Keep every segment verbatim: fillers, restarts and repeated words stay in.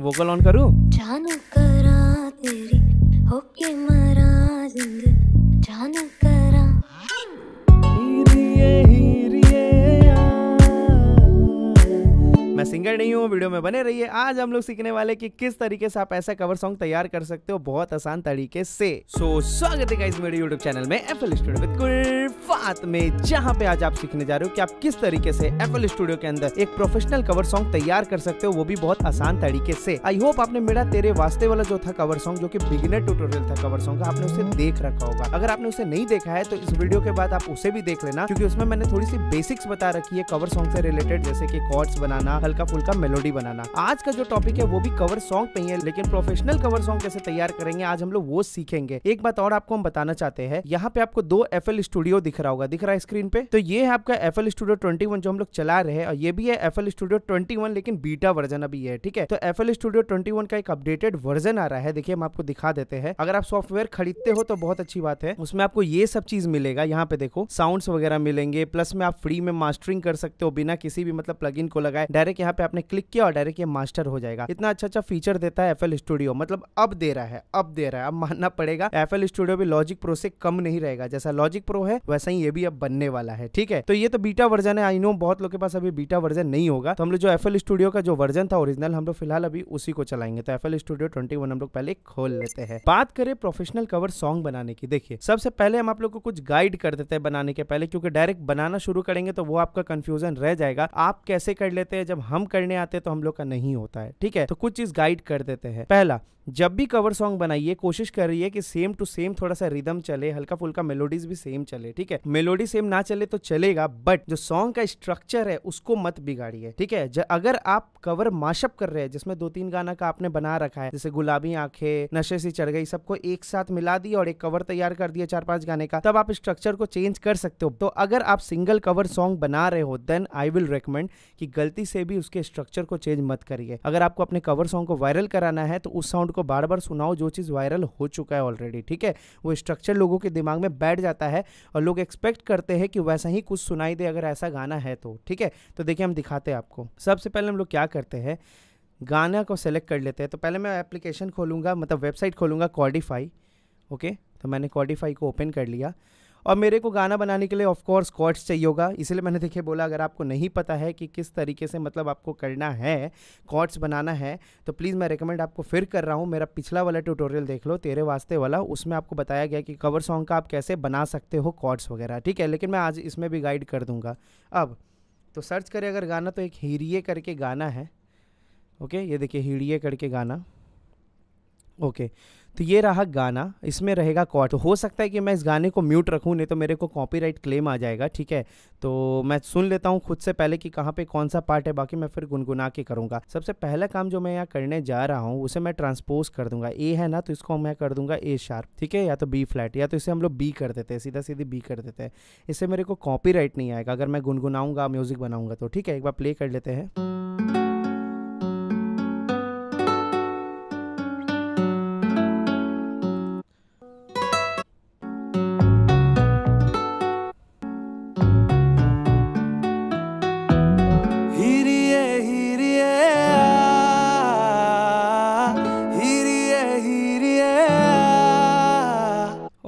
Vocal on करूँ? जानू करा तेरी होके मरा जिंद, जानू करा हीरिये हीरिये। मैं सिंगर नहीं हूँ, वीडियो में बने रहिए। आज हम लोग सीखने वाले कि किस तरीके से आप ऐसा कवर सॉन्ग तैयार कर सकते हो बहुत आसान तरीके से। सो so, स्वागत है गाइस मेरे यूट्यूब चैनल में एफ एल स्टूडियो विद कुरफात में, जहाँ पे आज आप सीखने जा रहे हो कि आप किस तरीके से एफ एल स्टूडियो के अंदर एक प्रोफेशनल कवर सॉन्ग तैयार कर सकते हो, वो भी बहुत आसान तरीके से। आई होप आपने मेरा तेरे वास्ते वाला जो था कवर सॉन्ग, जो की बिगिनर ट्यूटोरियल था कवर सॉन्ग का, आपने उसे देख रखा होगा। अगर आपने उसे नहीं देखा है तो इस वीडियो के बाद आप उसे भी देख लेना, क्योंकि उसमें मैंने थोड़ी सी बेसिक्स बता रखी है कवर सॉन्ग से रिलेटेड, जैसे की कॉर्ड्स बनाना, हल्का फुल्का मेलोडी बनाना। आज का जो टॉपिक है वो भी कवर सॉन्ग पे ही है, लेकिन प्रोफेशनल कवर सॉन्ग कैसे तैयार करेंगे आज हम लोग वो सीखेंगे। एक बात और आपको हम बताना चाहते हैं, यहाँ पे आपको दो एफ एल स्टूडियो दिख रहा होगा, दिख रहा है स्क्रीन पे। तो ये है आपका एफ एल स्टूडियो इक्कीस जो हम लोग चला रहे हैं, और ये भी है एफ एल स्टूडियो इक्कीस लेकिन बीटा वर्जन अभी है, ठीक है। तो एफ एल स्टूडियो इक्कीस का एक अपडेटेड वर्जन आ रहा है, देखिए हम आपको दिखा देते हैं। अगर आप सॉफ्टवेयर खरीदते हो तो बहुत अच्छी बात है, उसमें आपको ये सब चीज मिलेगा। यहाँ पे देखो साउंड वगैरह मिलेंगे, प्लस में आप फ्री में मास्टरिंग कर सकते हो बिना किसी भी मतलब प्लग इन को लगाए। डायरेक्ट यहाँ पे आपने क्लिक किया और डायरेक्ट ये मास्टर हो जाएगा। इतना अच्छा अच्छा फीचर देता है एफ एल स्टूडियो, मतलब अब दे रहा है, अब दे रहा है, अब मानना पड़ेगा। एफ एल स्टूडियो भी लॉजिक प्रो से कम नहीं रहेगा, जैसा लॉजिक प्रो है वैसा ही ये भी अब बनने वाला है, ठीक है। तो ये तो बीटा वर्जन है, आई नो बहुत लोग के पास अभी बीटा वर्जन नहीं होगा, तो हम लोग जो एफ एल स्टूडियो का जो वर्जन था ओरिजिनल, हम लोग फिलहाल अभी उसी को चलाएंगे। तो एफ एल स्टूडियो इक्कीस हम लोग पहले खोल लेते हैं। बात करें प्रोफेशनल कवर सॉन्ग बनाने की, देखिए सबसे पहले हम आप लोग को कुछ गाइड कर देते हैं बनाने के पहले, क्योंकि डायरेक्ट बनाना शुरू करेंगे तो वो आपका कंफ्यूजन रह जाएगा। आप कैसे कर लेते हैं, जब हम करने आते तो हम लोग का नहीं होता है, ठीक है। तो कुछ चीज गाइड कर देते हैं। पहला, जब भी कवर सॉन्ग बनाइए कोशिश कर रही है कि सेम टू सेम थोड़ा सा रिदम चले, हल्का फुल्का मेलोडीज भी सेम चले, ठीक है। मेलोडी सेम ना चले तो चलेगा, बट जो सॉन्ग का स्ट्रक्चर है उसको मत बिगाड़िए, ठीक है। अगर आप कवर माशअप कर रहे हैं जिसमें दो तीन गाना का आपने बना रखा है, जैसे गुलाबी आंखें, नशे सी चढ़ गई, सबको एक साथ मिला दिया और एक कवर तैयार कर दिया चार पांच गाने का, तब आप स्ट्रक्चर को चेंज कर सकते हो। तो अगर आप सिंगल कवर सॉन्ग बना रहे हो देन आई विल रेकमेंड कि गलती से भी उसके स्ट्रक्चर को चेंज मत करिए। अगर आपको अपने कवर सॉन्ग को वायरल कराना है तो उस साउंड को बार बार सुनाओ जो चीज वायरल हो चुका है ऑलरेडी, ठीक है। वो स्ट्रक्चर लोगों के दिमाग में बैठ जाता है और लोग एक्सपेक्ट करते हैं कि वैसा ही कुछ सुनाई दे अगर ऐसा गाना है तो, ठीक है। तो देखिए हम दिखाते हैं आपको। सबसे पहले हम लोग क्या करते हैं, गाना को सेलेक्ट कर लेते हैं। तो पहले मैं एप्लीकेशन खोलूँगा, मतलब वेबसाइट खोलूँगा, क्वारिफाई। ओके, तो मैंने क्वारिफाई को ओपन कर लिया और मेरे को गाना बनाने के लिए ऑफकोर्स कॉर्ड्स चाहिए होगा, इसलिए मैंने देखिए बोला अगर आपको नहीं पता है कि किस तरीके से मतलब आपको करना है, कॉर्ड्स बनाना है, तो प्लीज़ मैं रेकमेंड आपको फिर कर रहा हूँ, मेरा पिछला वाला ट्यूटोरियल देख लो तेरे वास्ते वाला, उसमें आपको बताया गया कि कवर सॉन्ग का आप कैसे बना सकते हो कॉर्ड्स वगैरह, ठीक है। लेकिन मैं आज इसमें भी गाइड कर दूँगा। अब तो सर्च करें अगर गाना, तो एक हीरिए करके गाना है। ओके, ये देखिए हीरिए करके गाना। ओके, तो ये रहा गाना, इसमें रहेगा कॉर्ड। हो सकता है कि मैं इस गाने को म्यूट रखूँ, नहीं तो मेरे को कॉपीराइट क्लेम आ जाएगा, ठीक है। तो मैं सुन लेता हूँ खुद से पहले कि कहाँ पे कौन सा पार्ट है, बाकी मैं फिर गुनगुना के करूँगा। सबसे पहला काम जो मैं यहाँ करने जा रहा हूँ उसे मैं ट्रांसपोज कर दूँगा। ए है ना, तो इसको मैं कर दूँगा ए शार्प, ठीक है, या तो बी फ्लैट, या तो इसे हम लोग बी कर देते हैं, सीधा सीधी बी कर देते हैं। इससे मेरे को कॉपीराइट नहीं आएगा अगर मैं गुनगुनाऊँगा, म्यूज़िक बनाऊँगा तो, ठीक है। एक बार प्ले कर लेते हैं।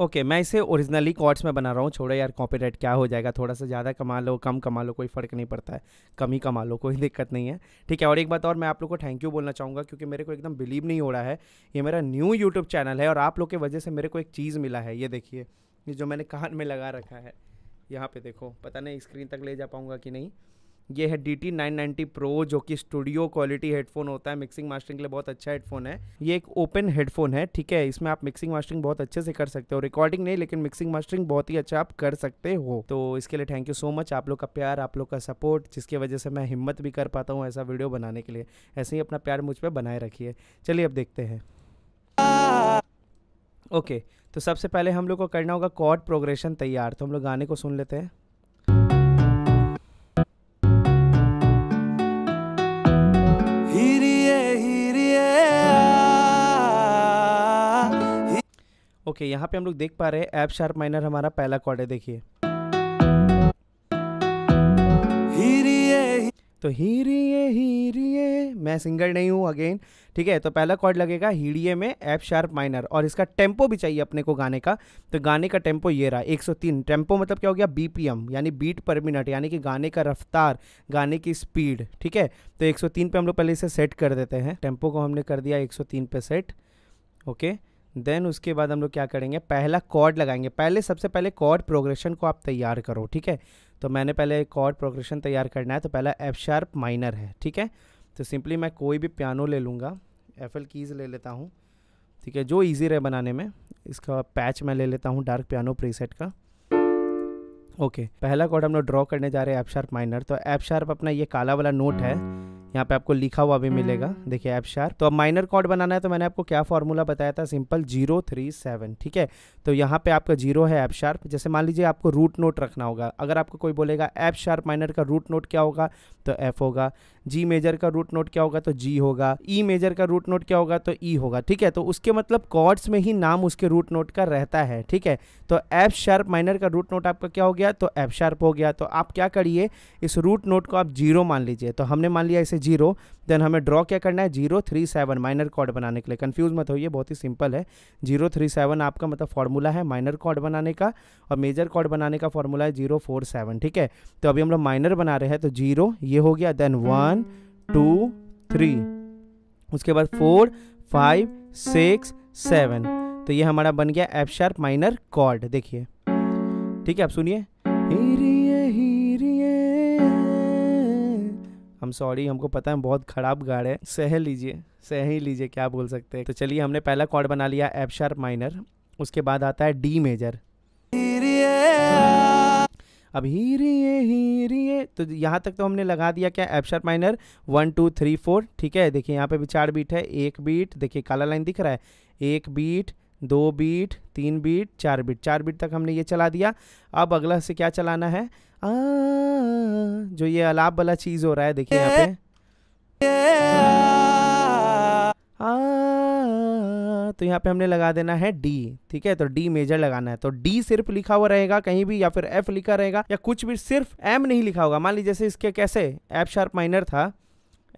ओके okay, मैं इसे ओरिजिनली कॉर्ड्स में बना रहा हूँ, छोड़ो यार कॉपीराइट क्या हो जाएगा, थोड़ा सा ज़्यादा कमा लो कम कमा लो कोई फ़र्क नहीं पड़ता है, कम ही कमा लो कोई दिक्कत नहीं है, ठीक है। और एक बात और, मैं आप लोग को थैंक यू बोलना चाहूँगा, क्योंकि मेरे को एकदम बिलीव नहीं हो रहा है, ये मेरा न्यू यूट्यूब चैनल है और आप लोग की वजह से मेरे को एक चीज़ मिला है। ये देखिए, ये जो मैंने कान में लगा रखा है, यहाँ पर देखो, पता नहीं स्क्रीन तक ले जा पाऊँगा कि नहीं, ये है D T nine ninety pro, जो कि स्टूडियो क्वालिटी हेडफोन होता है, मिक्सिंग मास्टरिंग के लिए बहुत अच्छा हेडफोन है। ये एक ओपन हेडफोन है, ठीक है, इसमें आप मिक्सिंग मास्टरिंग बहुत अच्छे से कर सकते हो, रिकॉर्डिंग नहीं लेकिन मिक्सिंग मास्टरिंग बहुत ही अच्छा आप कर सकते हो। तो इसके लिए थैंक यू सो मच, आप लोग का प्यार, आप लोग का सपोर्ट, जिसकी वजह से मैं हिम्मत भी कर पाता हूँ ऐसा वीडियो बनाने के लिए। ऐसे ही अपना प्यार मुझ पर बनाए रखिए। चलिए अब देखते हैं। ओके, तो सबसे पहले हम लोग को करना होगा कॉर्ड प्रोग्रेशन तैयार, तो हम लोग गाने को सुन लेते हैं। ओके okay, यहाँ पे हम लोग देख पा रहे हैं एफ शार्प माइनर हमारा पहला कॉर्ड है, देखिए तो हीरिये हीरिये पे, मैं सिंगर नहीं हूँ अगेन, ठीक है। तो पहला कॉर्ड लगेगा हीडीए में एफ शार्प माइनर, और इसका टेम्पो भी चाहिए अपने को गाने का, तो गाने का टेम्पो ये रहा एक सौ तीन। टेम्पो मतलब क्या हो गया, बीपीएम यानी बीट पर मिनट, यानी कि गाने का रफ्तार, गाने की स्पीड, ठीक है। तो एक सौ तीन पे हम लोग पहले इसे सेट कर देते हैं, टेम्पो को हमने कर दिया एक सौ तीन पे सेट, ओके। देन उसके बाद हम लोग क्या करेंगे, पहला कॉर्ड लगाएंगे। पहले सबसे पहले कॉर्ड प्रोग्रेशन को आप तैयार करो, ठीक है। तो मैंने पहले कॉर्ड प्रोग्रेशन तैयार करना है, तो पहला एफ शार्प माइनर है, ठीक है। तो सिंपली मैं कोई भी पियानो ले लूँगा, एफ एल कीज़ ले लेता हूँ, ठीक है, जो ईजी रहे बनाने में। इसका पैच मैं ले लेता हूँ डार्क पियानो प्रीसेट का, ओके। पहला कॉर्ड हम लोग ड्रॉ करने जा रहे हैं एफ शार्प माइनर। तो एफ शार्प अपना ये काला वाला नोट है, यहाँ पे आपको लिखा हुआ भी मिलेगा, देखिए एफ शार्प। तो अब माइनर कॉर्ड बनाना है, तो मैंने आपको क्या फार्मूला बताया था, सिंपल जीरो थ्री सेवन, ठीक है। तो यहाँ पे आपका जीरो है एफ शार्प। जैसे मान लीजिए आपको रूट नोट रखना होगा, अगर आपको कोई बोलेगा एफ शार्प माइनर का रूट नोट क्या होगा, तो एफ होगा। जी मेजर का रूट नोट क्या होगा, तो जी होगा। ई मेजर का रूट नोट क्या होगा, तो ई होगा, ठीक है। तो उसके मतलब कॉर्ड्स में ही नाम उसके रूट नोट का रहता है, ठीक है। तो एफ शार्प माइनर का रूट नोट आपका क्या हो गया, तो एफ शार्प हो गया। तो आप क्या करिए, इस रूट नोट को आप जीरो मान लीजिए, तो हमने मान लिया इसे जीरो। देन हमें ड्रॉ क्या करना है, zero three seven minor chord बनाने के लिए। कंफ्यूज मत होइए, बहुत ही सिंपल है। जीरो थ्री सेवन आपका मतलब फॉर्मूला है माइनर कॉर्ड बनाने का, और मेजर कॉर्ड बनाने का फॉर्मूला है जीरो फोर सेवन, ठीक है। तो अभी हम लोग माइनर बना रहे हैं, तो जीरो ये हो गया, देन वन टू थ्री, उसके बाद फोर फाइव सिक्स सेवन। तो ये हमारा बन गया एफ शार्प माइनर कॉर्ड, देखिए, ठीक है। आप सुनिए, हम सॉरी, हमको पता है बहुत खराब गा रहे हैं, सह लीजिए, सह ही लीजिए, क्या बोल सकते हैं। तो चलिए, हमने पहला कॉर्ड बना लिया एफ शार्प माइनर। उसके बाद आता है डी मेजर। अब हीरिए हीरिए, तो यहाँ तक तो हमने लगा दिया क्या, F sharp minor one two three four, ठीक है। देखिए यहाँ पे भी चार बीट है, एक बीट, देखिए काला लाइन दिख रहा है, एक बीट, दो बीट, तीन बीट, चार बीट। चार बीट तक हमने ये चला दिया। अब अगला से क्या चलाना है, आ, जो ये अलाप वाला चीज हो रहा है, देखिए यहाँ पे आ, तो यहाँ पे हमने लगा देना है डी, ठीक है। तो डी मेजर लगाना है, तो डी सिर्फ लिखा हुआ रहेगा कहीं भी, या फिर एफ लिखा रहेगा या कुछ भी, सिर्फ एम नहीं लिखा होगा। मान लीजिए जैसे इसके कैसे एफ शार्प माइनर था,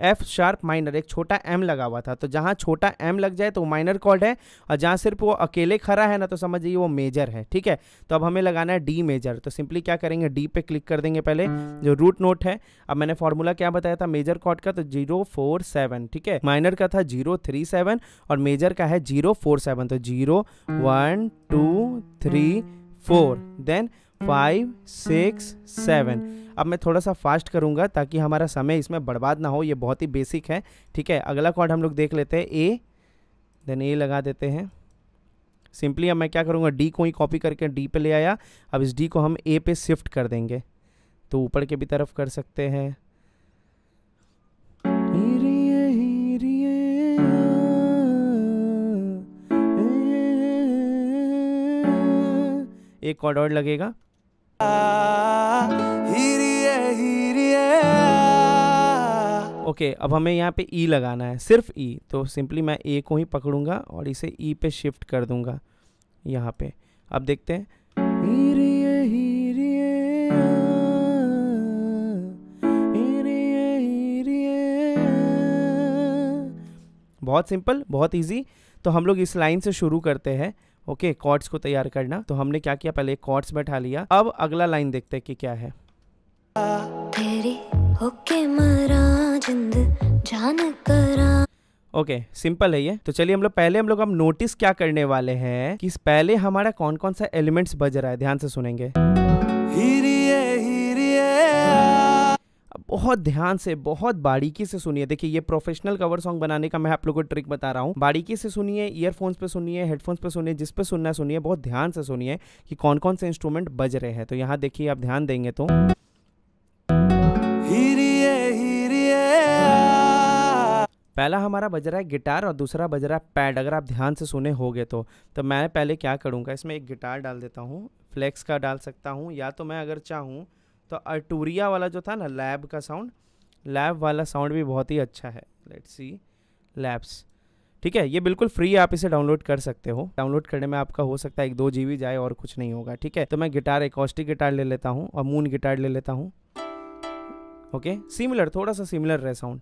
एफ शार्प माइनर एक छोटा एम लगा हुआ था, तो जहाँ छोटा एम लग जाए तो वो माइनर कॉर्ड है, और जहाँ सिर्फ वो अकेले खड़ा है ना, तो समझिए वो मेजर है, ठीक है। तो अब हमें लगाना है डी मेजर। तो सिंपली क्या करेंगे, डी पे क्लिक कर देंगे, पहले जो रूट नोट है। अब मैंने फॉर्मूला क्या बताया था मेजर कॉर्ड का, तो जीरो फोर सेवन, ठीक है। माइनर का था जीरो थ्री सेवन और मेजर का है जीरो फोर सेवन, तो zero one two three four, then five six seven. अब मैं थोड़ा सा फास्ट करूंगा ताकि हमारा समय इसमें बर्बाद ना हो, ये बहुत ही बेसिक है, ठीक है। अगला कॉर्ड हम लोग देख लेते हैं, ए, देन ए लगा देते हैं सिंपली। अब मैं क्या करूंगा, डी को ही कॉपी करके डी पे ले आया। अब इस डी को हम ए पे शिफ्ट कर देंगे, तो ऊपर के भी तरफ कर सकते हैं। एक कॉर्ड और लगेगा, हीरिये हीरिये। ओके, अब हमें यहाँ पे ई लगाना है, सिर्फ ई। तो सिंपली मैं ए को ही पकड़ूंगा और इसे ई पे शिफ्ट कर दूंगा यहाँ पे। अब देखते हैं, हीरिये हीरिये हीरिये हीरिये। बहुत सिंपल, बहुत इजी। तो हम लोग इस लाइन से शुरू करते हैं, ओके, कॉर्ड्स को तैयार करना। तो हमने क्या किया, पहले कॉर्ड्स बैठा लिया। अब अगला लाइन देखते हैं कि क्या है। ओके, सिंपल है ये। तो चलिए हम लोग पहले हम लोग अब नोटिस क्या करने वाले हैं कि पहले हमारा कौन कौन सा एलिमेंट्स बज रहा है, ध्यान से सुनेंगे। बहुत ध्यान से, बहुत बारीकी से सुनिए। देखिए, ये प्रोफेशनल कवर सॉन्ग बनाने का मैं आप लोगों को ट्रिक बता रहा हूँ। बारीकी से सुनिए, ईयरफोन्स पे सुनिए, हेडफोन्स पे सुनिए, जिस पे सुनना सुनिए, बहुत ध्यान से सुनिए कि कौन कौन से इंस्ट्रूमेंट बज रहे हैं। तो यहाँ देखिए, आप ध्यान देंगे तो हीरिये हीरिये। पहला हमारा बज रहा है गिटार और दूसरा बज रहा है पैड, अगर आप ध्यान से सुने होगे तो। तो मैं पहले क्या करूँगा, इसमें एक गिटार डाल देता हूँ, फ्लेक्स का डाल सकता हूँ, या तो मैं अगर चाहूँ तो आर्टूरिया वाला जो था ना, लैब का साउंड, लैब वाला साउंड भी बहुत ही अच्छा है। लेट्स सी लैब्स, ठीक है। ये बिल्कुल फ्री है, आप इसे डाउनलोड कर सकते हो। डाउनलोड करने में आपका हो सकता है एक दो जीबी जाए और कुछ नहीं होगा, ठीक है। तो मैं गिटार, एकॉस्टिक गिटार ले लेता हूँ और मून गिटार ले लेता हूँ। ओके, सिमिलर, थोड़ा सा सिमिलर रहे साउंड।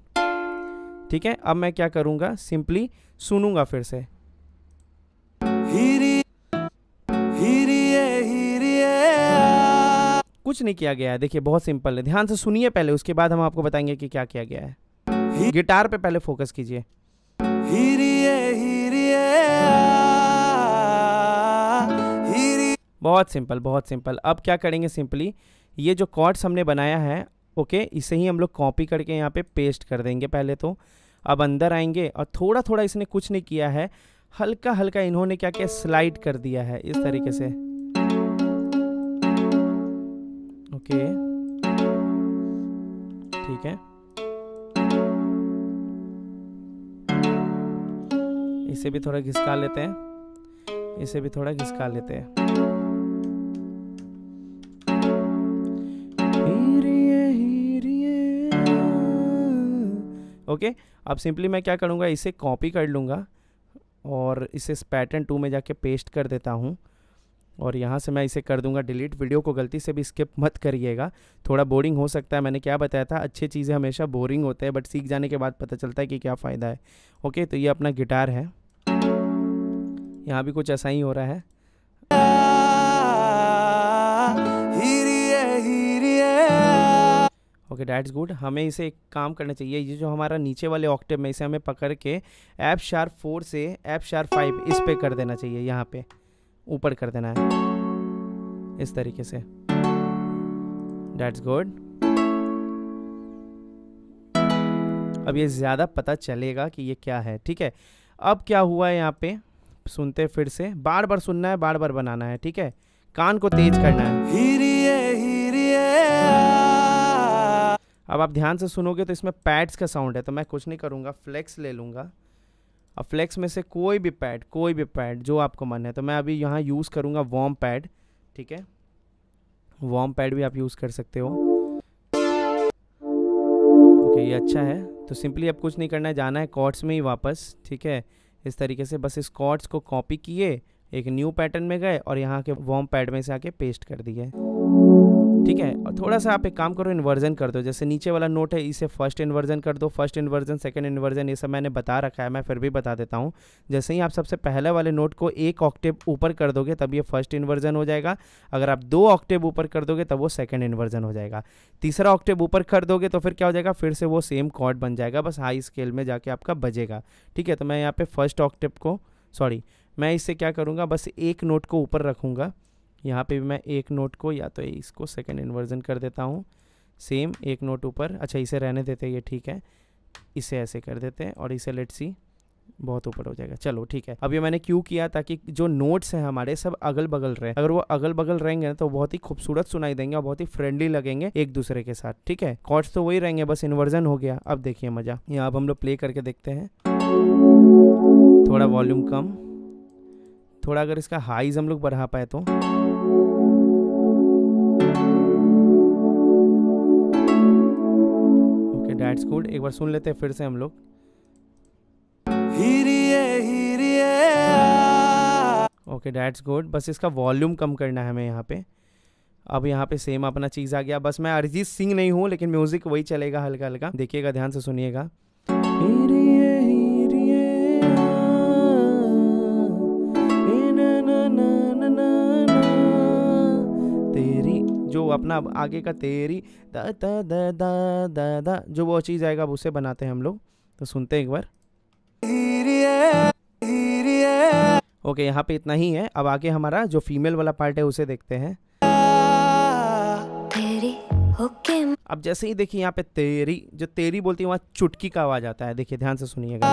ठीक है। अब मैं क्या करूँगा, सिंपली सुनूंगा फिर से। हीरी, हीरी है, हीरी है। कुछ नहीं किया गया है, देखिए बहुत सिंपल है। ध्यान से सुनिए पहले, उसके बाद हम आपको बताएंगे कि क्या किया गया है। गिटार पे पहले फोकस कीजिए। बहुत सिंपल, बहुत सिंपल। अब क्या करेंगे, सिंपली ये जो कॉर्ड्स हमने बनाया है, ओके, इसे ही हम लोग कॉपी करके यहाँ पे पेस्ट कर देंगे पहले तो। अब अंदर आएंगे और थोड़ा थोड़ा, इसने कुछ नहीं किया है, हल्का हल्का इन्होंने क्या क्या स्लाइड कर दिया है इस तरीके से, ओके, ठीक है। इसे भी थोड़ा घिसका लेते हैं, इसे भी थोड़ा घिसका लेते हैं। ओके okay, अब सिंपली मैं क्या करूँगा, इसे कॉपी कर लूँगा और इसे पैटर्न टू में जाके पेस्ट कर देता हूँ और यहाँ से मैं इसे कर दूँगा डिलीट। वीडियो को गलती से भी स्किप मत करिएगा, थोड़ा बोरिंग हो सकता है। मैंने क्या बताया था, अच्छी चीज़ें हमेशा बोरिंग होते हैं, बट सीख जाने के बाद पता चलता है कि क्या फ़ायदा है। ओके okay, तो ये अपना गिटार है, यहाँ भी कुछ ऐसा ही हो रहा है। Okay that's good. हमें इसे एक काम करना चाहिए, ये जो हमारा नीचे वाले ऑक्टेव में, इसे हमें पकड़ के एफ शार्प फोर से एफ शार्प फाइव इस पे कर देना चाहिए, यहाँ पे ऊपर कर देना है इस तरीके से। That's good. अब ये ज़्यादा पता चलेगा कि ये क्या है, ठीक है। अब क्या हुआ है यहाँ पे, सुनते फिर से, बार बार सुनना है, बार बार बनाना है, ठीक है। कान को तेज करना है। हीरिये, हीरिये। अब आप ध्यान से सुनोगे तो इसमें पैड्स का साउंड है, तो मैं कुछ नहीं करूँगा, फ्लेक्स ले लूँगा। अब फ्लेक्स में से कोई भी पैड, कोई भी पैड जो आपको मन है, तो मैं अभी यहाँ यूज़ करूँगा वॉर्म पैड, ठीक है। वॉर्म पैड भी आप यूज़ कर सकते हो। ओके ये अच्छा है। तो सिंपली अब कुछ नहीं करना है, जाना है कॉर्ड्स में ही वापस, ठीक है, इस तरीके से। बस इस कॉर्ड्स को कॉपी किए, एक न्यू पैटर्न में गए और यहाँ के वॉर्म पैड में से आके पेस्ट कर दिए, ठीक है। और थोड़ा सा आप एक काम करो, इन्वर्जन कर दो। जैसे नीचे वाला नोट है, इसे फर्स्ट इन्वर्जन कर दो। फर्स्ट इन्वर्जन, सेकंड इन्वर्जन, ये सब मैंने बता रखा है, मैं फिर भी बता देता हूँ। जैसे ही आप सबसे पहले वाले नोट को एक ऑक्टेव ऊपर कर दोगे तब ये फर्स्ट इन्वर्जन हो जाएगा। अगर आप दो ऑक्टेव ऊपर कर दोगे तब वो सेकंड इन्वर्जन हो जाएगा। तीसरा ऑक्टेव ऊपर कर दोगे तो फिर क्या हो जाएगा, फिर से वो सेम कॉर्ड बन जाएगा, बस हाई स्केल में जाके आपका बजेगा, ठीक है। तो मैं यहाँ पर फर्स्ट ऑक्टेव को, सॉरी, मैं इससे क्या करूँगा, बस एक नोट को ऊपर रखूँगा। यहाँ पे भी मैं एक नोट को, या तो इसको सेकंड इन्वर्जन कर देता हूँ, सेम एक नोट ऊपर। अच्छा इसे रहने देते हैं, ये ठीक है, इसे ऐसे कर देते हैं और इसे लेट्स सी, बहुत ऊपर हो जाएगा, चलो ठीक है। अब ये मैंने क्यों किया, ताकि जो नोट्स हैं हमारे सब अगल बगल रहे। अगर वो अगल बगल रहेंगे तो बहुत ही खूबसूरत सुनाई देंगे और बहुत ही फ्रेंडली लगेंगे एक दूसरे के साथ, ठीक है। कॉर्ड्स तो वही रहेंगे, बस इन्वर्जन हो गया। अब देखिए मज़ा, यहाँ अब हम लोग प्ले करके देखते हैं। थोड़ा वॉल्यूम कम, थोड़ा अगर इसका हाईज हम लोग बढ़ा पाए तो, दैट्स गुड। एक बार सुन लेते हैं फिर से हम लोग। Okay that's good. बस इसका वॉल्यूम कम करना है हमें यहाँ पे। अब यहाँ पे सेम अपना चीज़ आ गया। बस मैं अरिजीत सिंह नहीं हूँ लेकिन म्यूजिक वही चलेगा हल्का हल्का, देखिएगा, ध्यान से सुनिएगा। जो अपना आगे का तेरी दा दा दा दा दा दा जो वो चीज़ आएगा, अब उसे बनाते हैं हम लोग। तो सुनते हैं एक बार। ओके यहाँ पे इतना ही है। अब आगे हमारा जो फीमेल वाला पार्ट है उसे देखते हैं। अब जैसे ही देखिए यहाँ पे तेरी, जो तेरी बोलती है वहाँ चुटकी का आवाज आता है, देखिए ध्यान से सुनिएगा।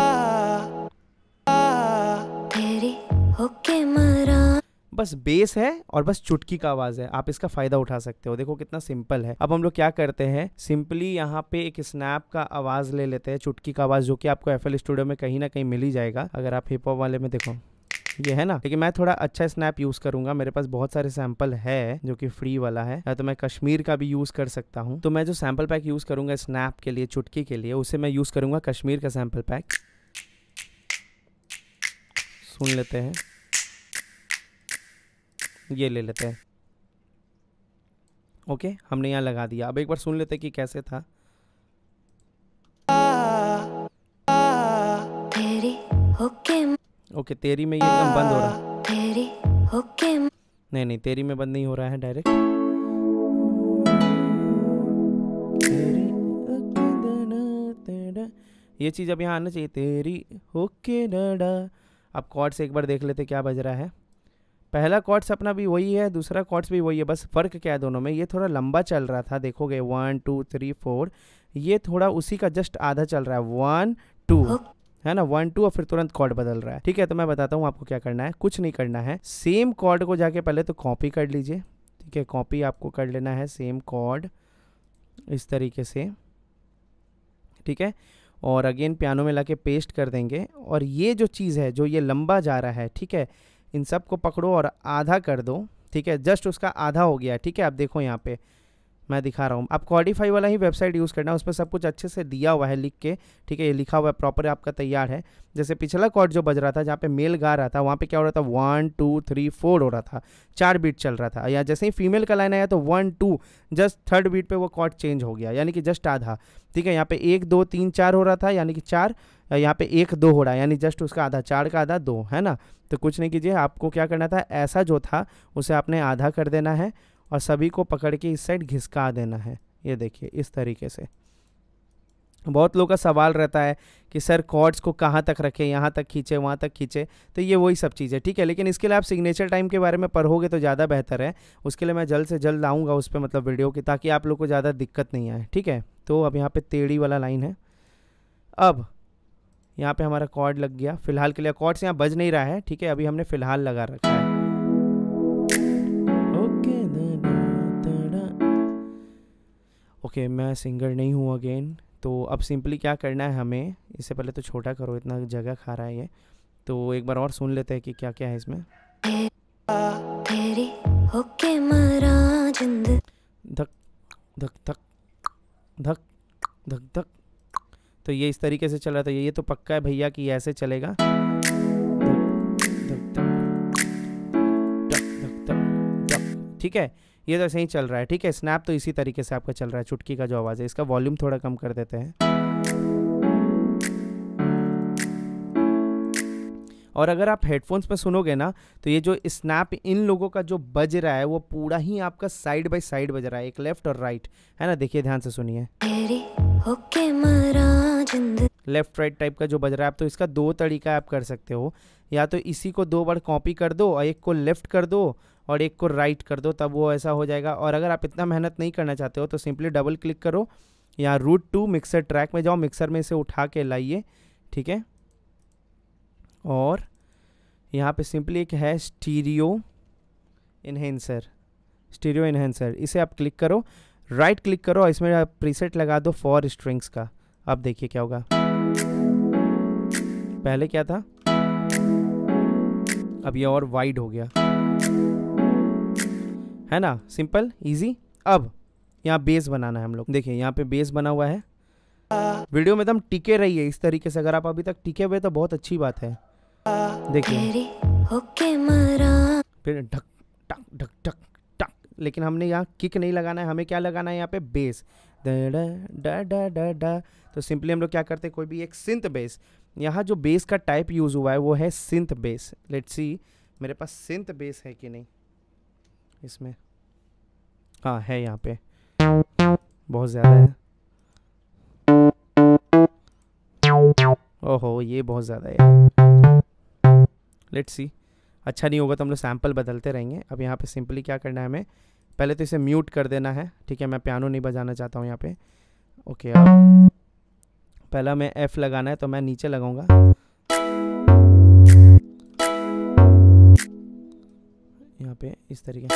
बस बेस है और बस चुटकी का आवाज़ है, आप इसका फ़ायदा उठा सकते हो। देखो कितना सिंपल है। अब हम लोग क्या करते हैं, सिंपली यहाँ पे एक स्नैप का आवाज़ ले लेते हैं, चुटकी का आवाज़, जो कि आपको एफ एल स्टूडियो में कहीं ना कहीं मिल ही जाएगा। अगर आप हिप हॉप वाले में देखो ये है ना, लेकिन मैं थोड़ा अच्छा स्नैप यूज़ करूँगा, मेरे पास बहुत सारे सैम्पल है जो कि फ्री वाला है, या तो मैं कश्मीर का भी यूज़ कर सकता हूँ। तो मैं जो सैम्पल पैक यूज़ करूँगा स्नैप के लिए, चुटकी के लिए, उसे मैं यूज़ करूँगा कश्मीर का सैम्पल पैक। सुन लेते हैं, ये ले लेते हैं। ओके हमने यहाँ लगा दिया। अब एक बार सुन लेते हैं कि कैसे था। ओके तेरी में ये एकदम बंद हो रहा तेरी ओके नहीं नहीं तेरी में बंद नहीं हो रहा है डायरेक्ट ये चीज़ अब यहाँ आना चाहिए तेरी ओके डाडा। अब कॉर्ड्स एक बार देख लेते क्या बज रहा है। पहला कॉर्ड्स अपना भी वही है, दूसरा कॉर्ड्स भी वही है, बस फ़र्क क्या है दोनों में, ये थोड़ा लंबा चल रहा था देखोगे वन टू थ्री फोर, ये थोड़ा उसी का जस्ट आधा चल रहा है वन टू है ना वन टू और फिर तुरंत कॉर्ड बदल रहा है। ठीक है तो मैं बताता हूँ आपको क्या करना है। कुछ नहीं करना है, सेम कॉर्ड को जाके पहले तो कॉपी कर लीजिए। ठीक है कॉपी आपको कर लेना है सेम कॉर्ड इस तरीके से। ठीक है और अगेन पियानो में लाके पेस्ट कर देंगे और ये जो चीज़ है जो ये लंबा जा रहा है ठीक है इन सब को पकड़ो और आधा कर दो। ठीक है जस्ट उसका आधा हो गया। ठीक है आप देखो यहाँ पे मैं दिखा रहा हूँ, आप क्वारीफाई वाला ही वेबसाइट यूज़ करना है, उस पर सब कुछ अच्छे से दिया हुआ है लिख के। ठीक है ये लिखा हुआ है प्रॉपर आपका तैयार है। जैसे पिछला कॉर्ड जो बज रहा था जहाँ पे मेल गा रहा था वहाँ पे क्या हो रहा था वन टू थ्री फोर हो रहा था, चार बीट चल रहा था। या जैसे ही फीमेल का लाइन आया तो one two just third beat पे वो कॉर्ड चेंज हो गया यानी कि जस्ट आधा। ठीक है यहाँ पे एक दो तीन चार हो रहा था यानी कि चार, यहाँ पे एक दो हो रहा है यानी जस्ट उसका आधा, चार का आधा दो है ना। तो कुछ नहीं कीजिए, आपको क्या करना था ऐसा जो था उसे आपने आधा कर देना है और सभी को पकड़ के इस साइड घिसका देना है। ये देखिए इस तरीके से। बहुत लोगों का सवाल रहता है कि सर कॉर्ड्स को कहाँ तक रखें, यहाँ तक खींचे वहाँ तक खींचे, तो ये वही सब चीज़ें। ठीक है लेकिन इसके लिए आप सिग्नेचर टाइम के बारे में पढ़ोगे तो ज़्यादा बेहतर है, उसके लिए मैं जल्द से जल्द आऊँगा उस पर मतलब वीडियो की, ताकि आप लोग को ज़्यादा दिक्कत नहीं आए। ठीक है तो अब यहाँ पर टेढ़ी वाला लाइन है, अब यहाँ पर हमारा कॉर्ड लग गया। फिलहाल के लिए कॉर्ड्स यहाँ बज नहीं रहा है। ठीक है अभी हमने फ़िलहाल लगा रखा है। ओके okay, मैं सिंगर नहीं हूँ अगेन। तो अब सिंपली क्या करना है हमें, इससे पहले तो छोटा करो इतना जगह खा रहा है ये, तो एक बार और सुन लेते हैं कि क्या क्या है इसमें। तेरी होके मरा जिंद धक धक धक धक धक धक, तो ये इस तरीके से चल रहा था। ये तो पक्का है भैया कि ऐसे चलेगा धक धक धक। ठीक है ये तो ऐसे ही चल रहा है। ठीक है स्नैप तो इसी तरीके से आपका चल रहा है, चुटकी का जो आवाज़ है। इसका वॉल्यूम थोड़ा कम कर देते हैं। और अगर आप हेडफोन्स में सुनोगे ना तो ये जो स्नैप इन लोगों का जो बज रहा है वो पूरा ही आपका साइड बाय साइड बज रहा है, एक लेफ्ट और राइट है ना। देखिए ध्यान से सुनिए लेफ्ट राइट टाइप का जो बज रहा है आप, तो इसका दो तरीका आप कर सकते हो, या तो इसी को दो बार कॉपी कर दो और एक को लेफ्ट कर दो और एक को राइट कर दो, तब वो ऐसा हो जाएगा। और अगर आप इतना मेहनत नहीं करना चाहते हो तो सिंपली डबल क्लिक करो, यहाँ रूट टू मिक्सर ट्रैक में जाओ, मिक्सर में इसे उठा के लाइए। ठीक है और यहाँ पे सिंपली एक है स्टीरियो इन्हेंसर, स्टीरियो इन्हेंसर इसे आप क्लिक करो, राइट क्लिक करो और इसमें आप प्रीसेट लगा दो फॉर स्ट्रिंग्स का। अब देखिए क्या होगा, पहले क्या था अब ये और वाइड हो गया है ना, सिंपल इजी। अब यहाँ बेस बनाना है हम लोग, देखिए यहाँ पे बेस बना हुआ है। वीडियो में एकदम टिके रहिए इस तरीके से, अगर आप अभी तक टिके हुए तो बहुत अच्छी बात है। देखिए फिर ढक टक ढक टक टक, लेकिन हमने यहाँ किक नहीं लगाना है, हमें क्या लगाना है यहाँ पे बेस डा डा डा डा डा। तो सिंपली हम लोग क्या करते हैं कोई भी एक सिंथ बेस, यहाँ जो बेस का टाइप यूज़ हुआ है वो है सिंथ बेस। लेट्स सी मेरे पास सिंथ बेस है कि नहीं इसमें, हाँ है यहाँ पे, बहुत ज़्यादा है। ओहो ये बहुत ज़्यादा है, लेट्स सी अच्छा नहीं होगा तो हम लोग सैम्पल बदलते रहेंगे। अब यहाँ पे सिंपली क्या करना है हमें, पहले तो इसे म्यूट कर देना है। ठीक है मैं पियानो नहीं बजाना चाहता हूँ यहाँ पे। ओके अब पहला मैं एफ लगाना है तो मैं नीचे लगाऊंगा, यहाँ पे इस तरीके।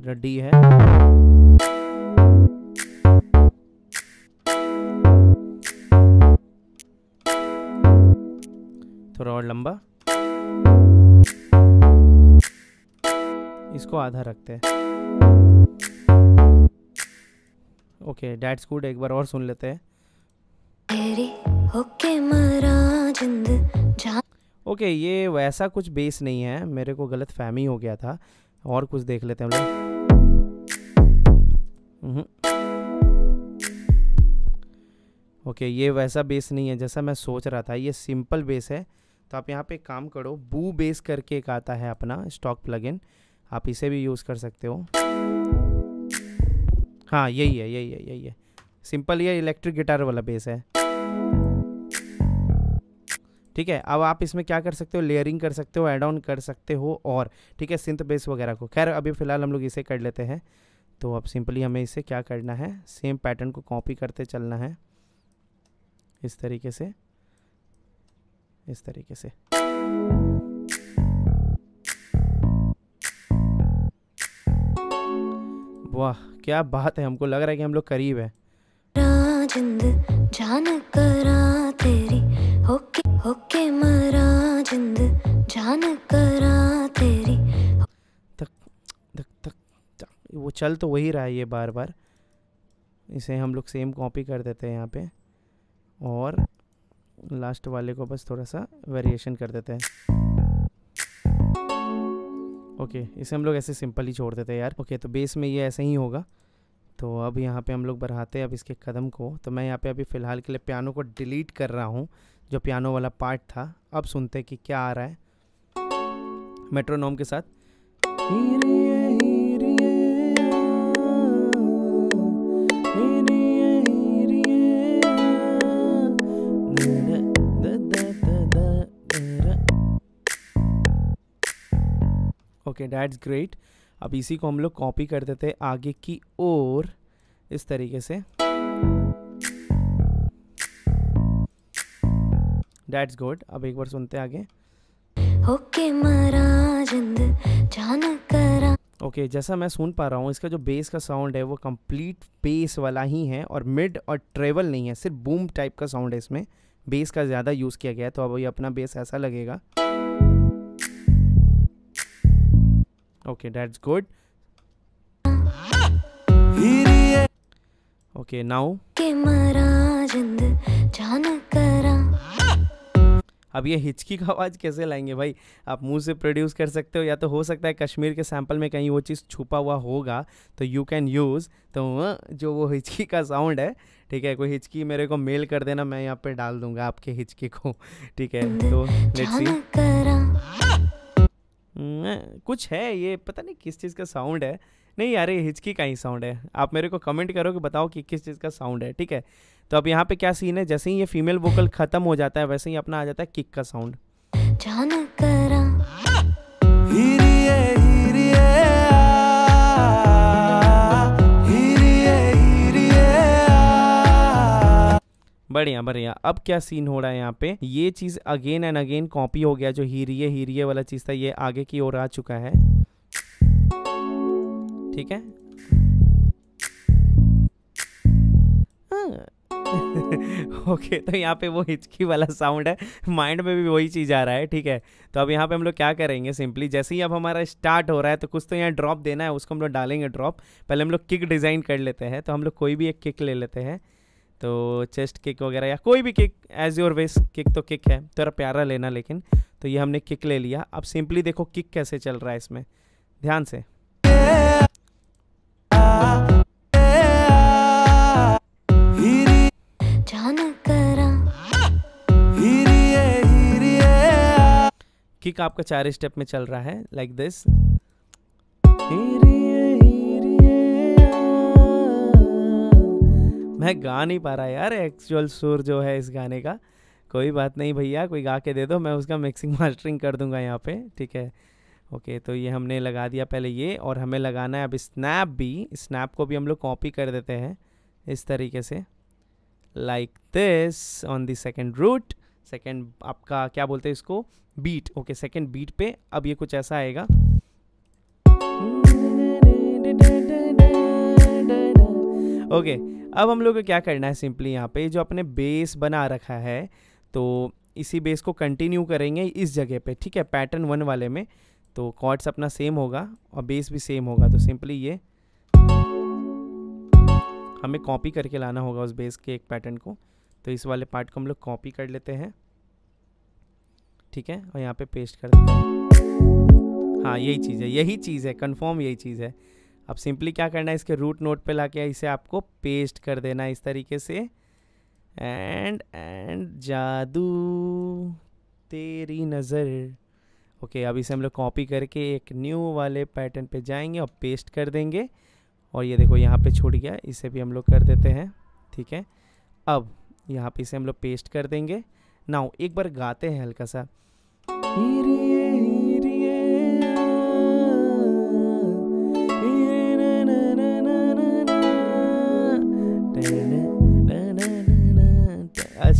फिर डी है, थोड़ा और लंबा, इसको आधा रखते हैं। ओके दैट्स गुड, एक बार और सुन लेते हैं। ओके okay, ये वैसा कुछ बेस नहीं है, मेरे को गलत फहमी हो गया था। और कुछ देख लेते हैं हम लोग, ओके ये वैसा बेस नहीं है जैसा मैं सोच रहा था, ये सिंपल बेस है। तो आप यहाँ पे काम करो, बू बेस करके एक आता है अपना स्टॉक प्लगइन, आप इसे भी यूज़ कर सकते हो। हाँ यही है यही है यही है सिंपल, ये इलेक्ट्रिक गिटार वाला बेस है। ठीक है, अब आप इसमें क्या कर सकते हो, लेयरिंग कर सकते हो, एड ऑन कर सकते हो और ठीक है सिंथ बेस वगैरह को। खैर अभी फ़िलहाल हम लोग इसे कर लेते हैं। तो अब सिंपली हमें इसे क्या करना है, सेम पैटर्न को कॉपी करते चलना है इस तरीके से, इस तरीके से। वाह क्या बात है, हमको लग रहा है कि हम लोग करीब है। तक तक तक वो चल तो वही रहा है ये बार बार, इसे हम लोग सेम कॉपी कर देते हैं यहाँ पे और लास्ट वाले को बस थोड़ा सा वेरिएशन कर देते हैं। ओके इसे हम लोग ऐसे सिंपल ही छोड़ देते हैं यार। ओके तो बेस में ये ऐसे ही होगा। तो अब यहाँ पे हम लोग बढ़ाते हैं अब इसके कदम को। तो मैं यहाँ पे अभी फ़िलहाल के लिए पियानो को डिलीट कर रहा हूँ, जो पियानो वाला पार्ट था। अब सुनते हैं कि क्या आ रहा है मेट्रोनोम के साथ। Okay that's great. अब इसी को हम लोग कॉपी कर देते हैं आगे की ओर इस तरीके से। That's good. अब एक बार सुनते हैं आगे। ओके okay, okay, जैसा मैं सुन पा रहा हूँ इसका जो बेस का साउंड है वो कंप्लीट बेस वाला ही है और मिड और ट्रेवल नहीं है, सिर्फ बूम टाइप का साउंड है इसमें, बेस का ज़्यादा यूज़ किया गया है। तो अब ये अपना बेस ऐसा लगेगा। Okay that's good. Okay now अब ये हिचकी का आवाज़ कैसे लाएंगे भाई, आप मुंह से प्रोड्यूस कर सकते हो या तो हो सकता है कश्मीर के सैंपल में कहीं वो चीज़ छुपा हुआ होगा तो यू कैन यूज़। तो जो वो हिचकी का साउंड है, ठीक है, कोई हिचकी मेरे को मेल कर देना, मैं यहाँ पे डाल दूंगा आपके हिचकी को। ठीक है तो लेट्स सी कुछ है, ये पता नहीं किस चीज़ का साउंड है। नहीं यार ये हिचकी का ही साउंड है। आप मेरे को कमेंट करो कि बताओ कि किस चीज़ का साउंड है। ठीक है तो अब यहाँ पे क्या सीन है, जैसे ही ये फीमेल वोकल ख़त्म हो जाता है वैसे ही अपना आ जाता है किक का साउंड। बढ़िया बढ़िया। अब क्या सीन हो रहा है यहाँ पे, ये चीज़ अगेन एंड अगेन कॉपी हो गया, जो हीरिये हीरिये वाला चीज़ था ये आगे की ओर आ चुका है। ठीक है हाँ। ओके तो यहाँ पे वो हिचकी वाला साउंड है, माइंड में भी वही चीज़ आ रहा है। ठीक है तो अब यहाँ पे हम लोग क्या करेंगे, सिंपली जैसे ही अब हमारा स्टार्ट हो रहा है तो कुछ तो यहाँ ड्रॉप देना है, उसको हम लोग डालेंगे ड्रॉप। पहले हम लोग किक डिज़ाइन कर लेते हैं। तो हम लोग कोई भी एक किक ले लेते हैं, तो चेस्ट किक वगैरह या कोई भी kick, as your wish. Kick तो किक है, तेरा प्यारा लेना। लेकिन तो ये हमने किक ले लिया। अब सिंपली देखो किक कैसे चल रहा है, इसमें ध्यान से। किक आपका चार स्टेप में चल रहा है, लाइक दिस। मैं गा नहीं पा रहा यार, एक्चुअल सुर जो है इस गाने का। कोई बात नहीं भैया, कोई गा के दे दो, मैं उसका मिक्सिंग मास्टरिंग कर दूंगा यहाँ पे। ठीक है ओके तो ये हमने लगा दिया पहले ये, और हमें लगाना है अब स्नैप भी। स्नैप को भी हम लोग कॉपी कर देते हैं इस तरीके से, like this on the second root, second आपका क्या बोलते हैं इसको, बीट। ओके सेकंड बीट पे अब ये कुछ ऐसा आएगा। ओके अब हम लोग को क्या करना है, सिंपली यहाँ पे जो अपने बेस बना रखा है तो इसी बेस को कंटिन्यू करेंगे इस जगह पे। ठीक है पैटर्न वन वाले में तो कॉर्ड्स अपना सेम होगा और बेस भी सेम होगा। तो सिंपली ये हमें कॉपी करके लाना होगा उस बेस के एक पैटर्न को। तो इस वाले पार्ट को हम लोग कॉपी कर लेते हैं, ठीक है, और यहाँ पे पेस्ट कर देते हैं। हाँ यही चीज़ है, यही चीज़ है, कन्फर्म यही चीज़ है। अब सिंपली क्या करना है, इसके रूट नोट पे लाके इसे आपको पेस्ट कर देना है इस तरीके से। एंड एंड जादू तेरी नज़र। ओके okay, अब इसे हम लोग कॉपी करके एक न्यू वाले पैटर्न पे जाएंगे और पेस्ट कर देंगे। और ये देखो यहाँ पे छूट गया, इसे भी हम लोग कर देते हैं। ठीक है, अब यहाँ पे इसे हम लोग पेस्ट कर देंगे। नाउ एक बार गाते हैं हल्का सा,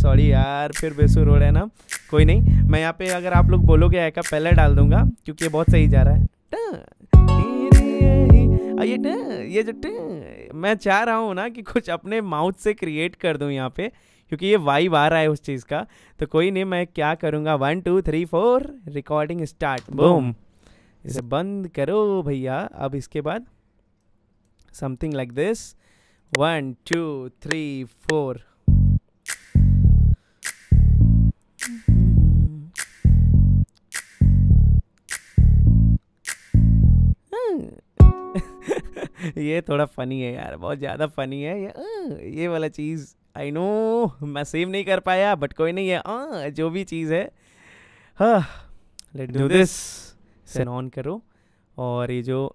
सॉरी यार फिर बेसुर हो रहा है ना, कोई नहीं। मैं यहाँ पे अगर आप लोग बोलोगे आएगा पहले डाल दूंगा क्योंकि ये बहुत सही जा रहा है। ये ये जो मैं चाह रहा हूँ ना कि कुछ अपने माउथ से क्रिएट कर दूँ यहाँ पे, क्योंकि ये वाइब आ रहा है उस चीज़ का। तो कोई नहीं, मैं क्या करूँगा, one two three four recording start, boom. इसे बंद करो भैया। अब इसके बाद something like this, one two three four. ये थोड़ा फनी है यार, बहुत ज़्यादा फनी है ये ये वाला चीज़। आई नो मैं सेव नहीं कर पाया, बट कोई नहीं है। आ, जो भी चीज़ है, हाँ लेट डू दिस। सेन ऑन करो और ये जो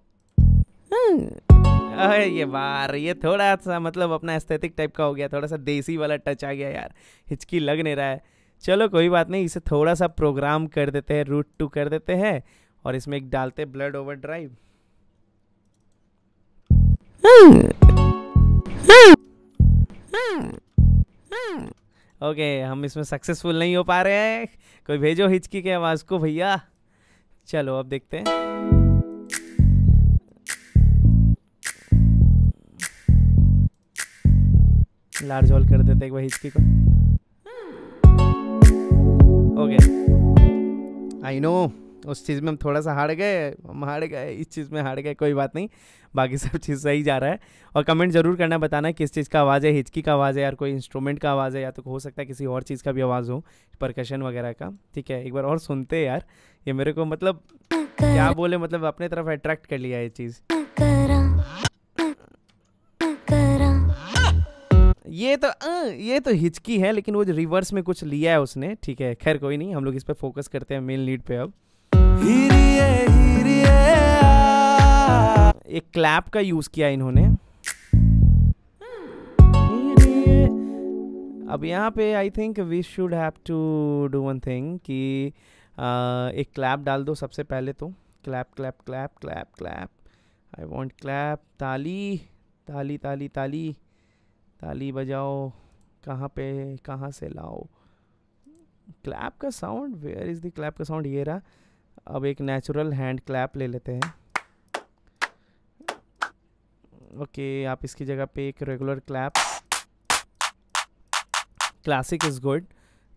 आ, ये बार ये थोड़ा सा मतलब अपना एस्थेटिक टाइप का हो गया, थोड़ा सा देसी वाला टच आ गया यार, हिचकी लग नहीं रहा है। चलो कोई बात नहीं, इसे थोड़ा सा प्रोग्राम कर देते हैं, रूट टू कर देते हैं और इसमें एक डालते हैं blood over drive. Okay okay, हम इसमें सक्सेसफुल नहीं हो पा रहे हैं। कोई भेजो हिचकी के आवाज को भैया। चलो अब देखते हैं। लार्ज होल कर देते एक बार हिचकी को। ओके आई नो उस चीज़ में हम थोड़ा सा हार गए, हम हार गए इस चीज़ में हार गए, कोई बात नहीं। बाकी सब चीज़ सही जा रहा है। और कमेंट ज़रूर करना, बताना किस चीज़ का आवाज़ है, हिचकी का आवाज़ है यार, कोई इंस्ट्रूमेंट का आवाज़ है, या तो हो सकता है किसी और चीज़ का भी आवाज़ हो, परकशन वगैरह का। ठीक है, एक बार और सुनते हैं यार। ये मेरे को मतलब क्या बोले, मतलब अपने तरफ अट्रैक्ट कर लिया ये चीज़। ये तो आ, ये तो हिचकी है, लेकिन वो जो रिवर्स में कुछ लिया है उसने। ठीक है, खैर कोई नहीं, हम लोग इस पर फोकस करते हैं मेन लीड पे। अब हीरिये, हीरिये। एक क्लैप का यूज किया इन्होंने। अब यहाँ पे I think we should have to do one thing कि आ, एक क्लैप डाल दो सबसे पहले तो। Clap clap clap clap clap, I want clap. ताली ताली ताली ताली ताली बजाओ। कहाँ पे, कहाँ से लाओ क्लैप का sound? Where is the clap का साउंड? ये रहा। अब एक नेचुरल हैंड क्लैप ले लेते हैं। ओके, आप इसकी जगह पे एक regular clap, classic is good.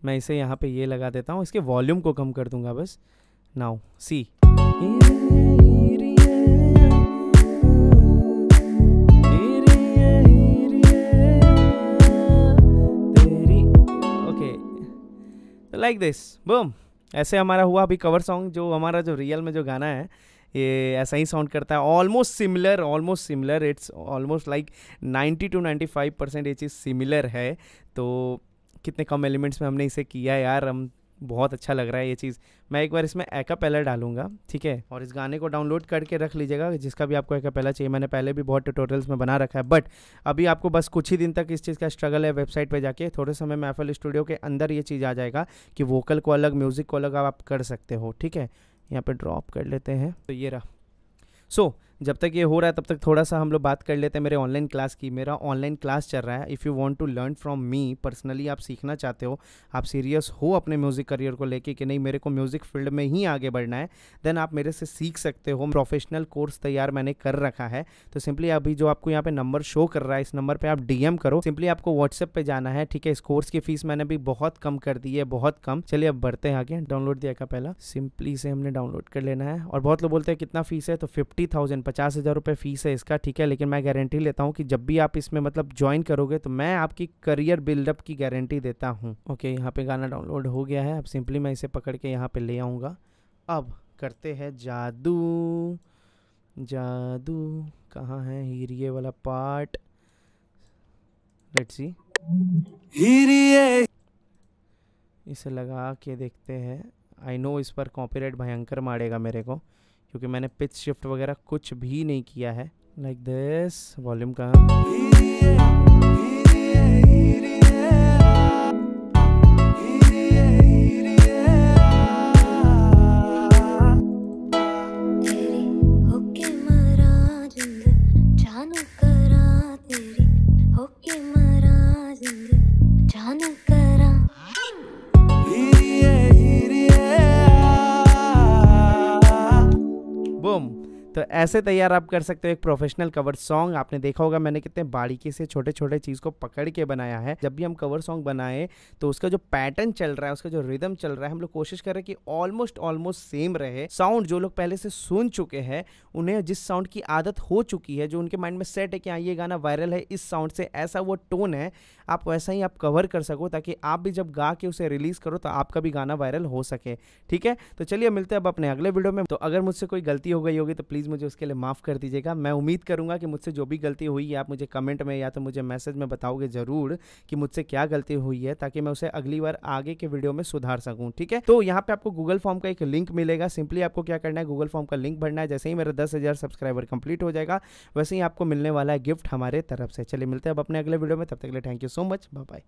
मैं इसे यहाँ पे ये लगा देता हूँ, इसके वॉल्यूम को कम कर दूंगा बस। Now see, okay like this, boom. ऐसे हमारा हुआ अभी कवर सॉन्ग, जो हमारा जो रियल में जो गाना है ये ऐसा ही साउंड करता है। Almost similar, almost similar, it's almost like ninety two ninety five percent ये चीज़ सिमिलर है। तो कितने कम एलिमेंट्स में हमने इसे किया यार, हम बहुत अच्छा लग रहा है ये चीज़। मैं एक बार इसमें एक्वापेला डालूंगा। ठीक है, और इस गाने को डाउनलोड करके रख लीजिएगा जिसका भी आपको एक्वापेला चाहिए। मैंने पहले भी बहुत ट्यूटोरियल्स में बना रखा है, बट अभी आपको बस कुछ ही दिन तक इस चीज़ का स्ट्रगल है। वेबसाइट पे जाके थोड़े समय में एफ एल स्टूडियो के अंदर ये चीज़ आ जाएगा कि वोकल को अलग, म्यूज़िक को अलग आप कर सकते हो। ठीक है, यहाँ पर ड्रॉप कर लेते हैं, तो ये रहा। सो so, जब तक ये हो रहा है तब तक थोड़ा सा हम लोग बात कर लेते हैं मेरे ऑनलाइन क्लास की। मेरा ऑनलाइन क्लास चल रहा है। If you want to learn from me personally, आप सीखना चाहते हो, आप सीरियस हो अपने म्यूज़िक करियर को लेके कि नहीं मेरे को म्यूज़िक फील्ड में ही आगे बढ़ना है, देन आप मेरे से सीख सकते हो। प्रोफेशनल कोर्स तैयार मैंने कर रखा है। तो सिंपली अभी जो आपको यहाँ पर नंबर शो कर रहा है, इस नंबर पर आप डी एम करो। सिंपली आपको व्हाट्सएप पर जाना है। ठीक है, इस कोर्स की फीस मैंने भी बहुत कम कर दी है, बहुत कम। चलिए अब बढ़ते हैं आगे। डाउनलोड दिया का पहला, सिंपली से हमने डाउनलोड कर लेना है। और बहुत लोग बोलते हैं कितना फीस है, तो फिफ्टी थाउजेंड पचास हज़ार रुपये फीस है इसका। ठीक है, लेकिन मैं गारंटी लेता हूँ कि जब भी आप इसमें मतलब ज्वाइन करोगे तो मैं आपकी करियर बिल्डअप की गारंटी देता हूँ। ओके, यहाँ पे गाना डाउनलोड हो गया है। अब सिंपली मैं इसे पकड़ के यहाँ पे ले आऊँगा। अब करते हैं जादू। जादू कहाँ है हीरिये वाला पार्ट? लेट्स सी, इसे लगा के देखते हैं। आई नो इस पर कॉपीराइट भयंकर मारेगा मेरे को, क्योंकि मैंने पिच शिफ्ट वगैरह कुछ भी नहीं किया है। लाइक दिस वॉल्यूम का तो ऐसे तैयार आप कर सकते हो एक प्रोफेशनल कवर सॉन्ग। आपने देखा होगा मैंने कितने बारीकी से छोटे छोटे चीज़ को पकड़ के बनाया है। जब भी हम कवर सॉन्ग बनाए तो उसका जो पैटर्न चल रहा है, उसका जो रिदम चल रहा है, हम लोग कोशिश कर रहे हैं कि ऑलमोस्ट ऑलमोस्ट सेम रहे। साउंड जो लोग पहले से सुन चुके हैं, उन्हें जिस साउंड की आदत हो चुकी है, जो उनके माइंड में सेट है कि हाँ ये गाना वायरल है, इस साउंड से ऐसा वो टोन है, आप वैसा ही आप कवर कर सको, ताकि आप भी जब गा के उसे रिलीज़ करो तो आपका भी गाना वायरल हो सके। ठीक है, तो चलिए मिलते हैं अब अपने अगले वीडियो में। तो अगर मुझसे कोई गलती हो गई होगी तो प्लीज़ मुझे उसके लिए माफ़ कर दीजिएगा। मैं उम्मीद करूंगा कि मुझसे जो भी गलती हुई है आप मुझे कमेंट में या तो मुझे मैसेज में बताओगे ज़रूर कि मुझसे क्या गलती हुई है, ताकि मैं उसे अगली बार आगे के वीडियो में सुधार सकूं। ठीक है, तो यहाँ पे आपको गूगल फॉर्म का एक लिंक मिलेगा। सिंपली आपको क्या करना है, गूगल फॉर्म का लिंक भरना है। जैसे ही मेरा दस हज़ार सब्सक्राइबर कंप्लीट हो जाएगा, वैसे ही आपको मिलने वाला है गिफ्ट हमारे तरफ से। चलिए मिलते हैं अब अपने अगले वीडियो में, तब तक के लिए thank you so much, bye bye.